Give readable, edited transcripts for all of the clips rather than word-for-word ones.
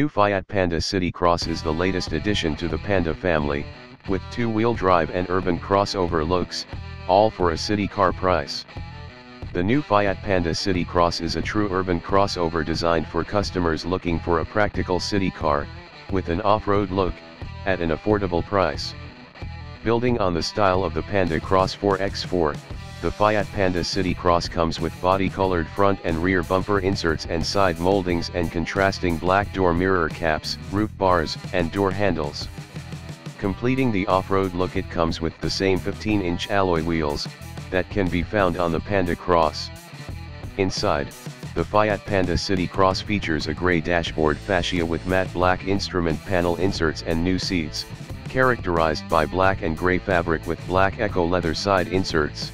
new Fiat Panda City Cross is the latest addition to the Panda family, with two-wheel drive and urban crossover looks, all for a city car price. The new Fiat Panda City Cross is a true urban crossover designed for customers looking for a practical city car, with an off-road look, at an affordable price. Building on the style of the Panda Cross 4x4, the Fiat Panda City Cross comes with body-colored front and rear bumper inserts and side moldings and contrasting black door mirror caps, roof bars, and door handles. Completing the off-road look, it comes with the same 15-inch alloy wheels that can be found on the Panda Cross. Inside, the Fiat Panda City Cross features a gray dashboard fascia with matte black instrument panel inserts and new seats, characterized by black and gray fabric with black eco leather side inserts.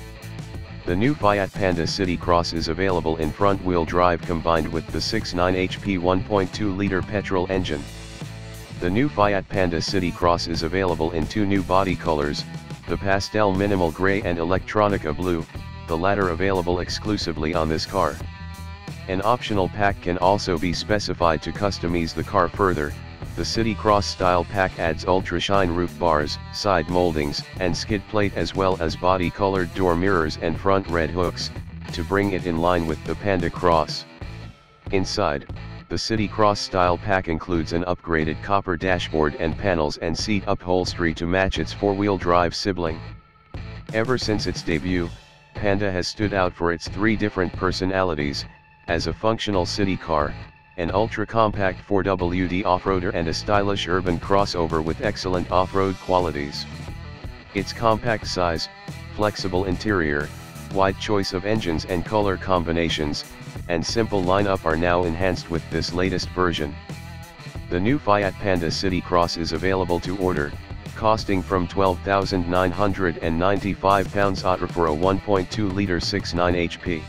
The new Fiat Panda City Cross is available in front-wheel drive combined with the 6.9 HP 1.2-liter petrol engine. The new Fiat Panda City Cross is available in two new body colors, the pastel minimal gray and electronica blue, the latter available exclusively on this car. An optional pack can also be specified to customize the car further. The City Cross style pack adds ultra shine roof bars, side moldings, and skid plate, as well as body colored door mirrors and front red hooks, to bring it in line with the Panda Cross. Inside, the City Cross style pack includes an upgraded copper dashboard and panels and seat upholstery to match its four-wheel drive sibling. Ever since its debut, Panda has stood out for its three different personalities, as a functional city car, an ultra-compact 4WD off-roader and a stylish urban crossover with excellent off-road qualities. Its compact size, flexible interior, wide choice of engines and color combinations, and simple lineup are now enhanced with this latest version. The new Fiat Panda City Cross is available to order, costing from £12,995 for a 1.2-litre 6.9 HP.